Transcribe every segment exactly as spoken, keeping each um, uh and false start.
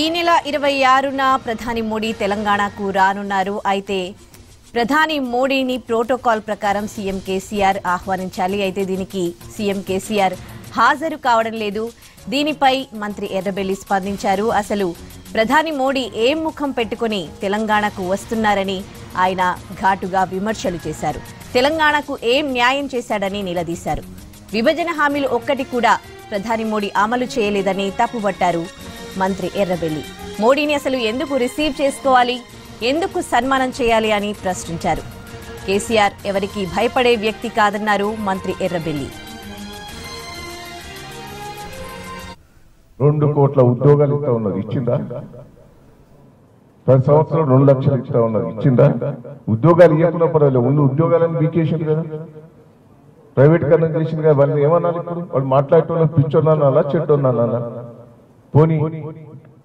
ఈ నెల ఇరవై ఆరున ప్రధాని మోడీ తెలంగాణకు రానున్నారు. అయితే ప్రధాని మోడీని ప్రోటోకాల్ ప్రకారం సీఎం కేసీఆర్ ఆహ్వానించాలి. అయితే దీనికి సీఎం కేసీఆర్ హాజరు కావడం లేదు. దీనిపై మంత్రి ఎర్రబెల్లి స్పందించారు. అసలు ప్రధాని మోడీ ఏం ముఖం పెట్టుకొని తెలంగాణకు వస్తున్నారని ఆయన ఘాటుగా విమర్శలు చేశారు. తెలంగాణకు ఏం న్యాయం చేశాడని నిలదీశారు. విభజన హామీలు ఒక్కటి కూడా ప్రధాని మోడీ అమలు చేయలేదని తప్పుబట్టారు మంత్రి ఎర్రబెల్లి. మోడీని అసలు ఎందుకు రిసీవ్ చేసుకోవాలి, ఎందుకు సన్మానం చేయాలి అని ప్రశ్నించారు. కేసీఆర్ ఎవరికి భయపడే వ్యక్తి కాదన్నారు మంత్రి ఎర్రబెల్లి. రెండు కోట్ల ఉద్యోగాలు ఇస్తా ఉన్నది ఇచ్చిందా? ప్రతి సంవత్సరం రెండు లక్షలు ఇస్తా ఉన్నది ఇచ్చిందా? ఉద్యోగాలు ఇవ్వకుండా పర్వాలేదు, ఉన్న ఉద్యోగాలను వీకేషన్ కదా, ప్రైవేటీకరణ చేసింది కదా. వాళ్ళని ఏమన్నారు? వాళ్ళు మాట్లాడటం పిచ్చోన్నానా చెట్టోన్నానా? పోనీ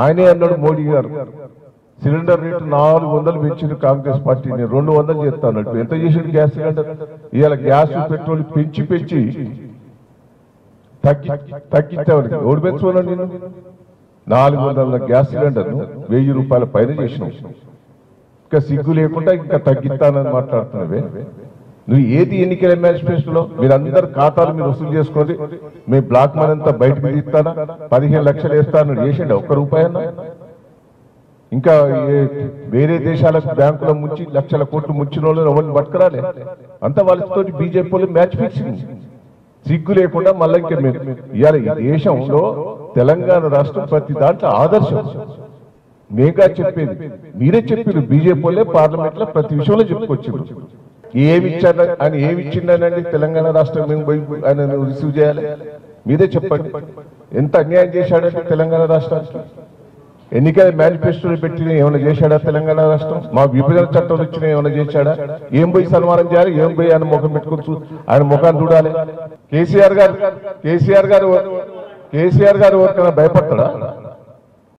ఆయనే అన్నాడు మోడీ గారు, సిలిండర్ రేటు నాలుగు వందలు పెంచింది కాంగ్రెస్ పార్టీ, నేను రెండు వందలు చేస్తా అన్నట్టు. ఎంత చేసాడు గ్యాస్ సిలిండర్? ఇవాళ గ్యాస్ పెట్రోల్ పెంచి పెంచి తగ్గి తగ్గించామని ఓడి పెంచుకోనండి. నేను నాలుగు వందల గ్యాస్ సిలిండర్ వెయ్యి రూపాయల పైన చేసినాం. ఇంకా సిగ్గు లేకుండా ఇంకా తగ్గిస్తానని మాట్లాడుతున్నావే నువ్వు. ఏది ఎన్నికల మేనిఫెస్టోలో మీరందరు ఖాతాలు మీరు వసూలు చేసుకోండి, మీ బ్లాక్ మనీ అంతా బయటకు తీస్తానా? పదిహేను లక్షలు వేస్తాను చేసిండ ఒక్క రూపాయి. ఇంకా వేరే దేశాలకు బ్యాంకులో ముంచి లక్షల కోట్లు ముంచిన వాళ్ళు ఎవరిని పట్టుకురాలే, అంతా వాళ్ళతో బీజేపీ వాళ్ళు మ్యాచ్ ఫిక్సింగ్. సిగ్గు లేకుండా మళ్ళీ ఇంకా మీరు ఇవాళ ఈ దేశంలో తెలంగాణ రాష్ట్రం ప్రతి దాంట్లో ఆదర్శం. మేకా చెప్పేది మీరే చెప్పారు, బీజేపీ వాళ్ళే పార్లమెంట్ లో ప్రతి విషయంలో చెప్పుకొచ్చారు. ఏమిచ్చారు ఆయన, ఏమిచ్చిండనండి తెలంగాణ రాష్ట్రం? మేము పోయి ఆయన రిసీవ్ చేయాలి, మీరే చెప్పండి. ఎంత అన్యాయం చేశాడంటే తెలంగాణ రాష్ట్రానికి ఎన్నికల మేనిఫెస్టోలు పెట్టిన ఏమైనా చేశాడా? తెలంగాణ రాష్ట్రం మా విభజన చట్టాలు వచ్చినా ఏమైనా చేశాడా? ఏం పోయి సన్మానం చేయాలి, ఏం పోయి ఆయన ముఖం పెట్టుకోవచ్చు, ఆయన ముఖాన్ని చూడాలి. కేసీఆర్ గారు కేసీఆర్ గారు కేసీఆర్ గారు ఎవరికైనా భయపడతాడా?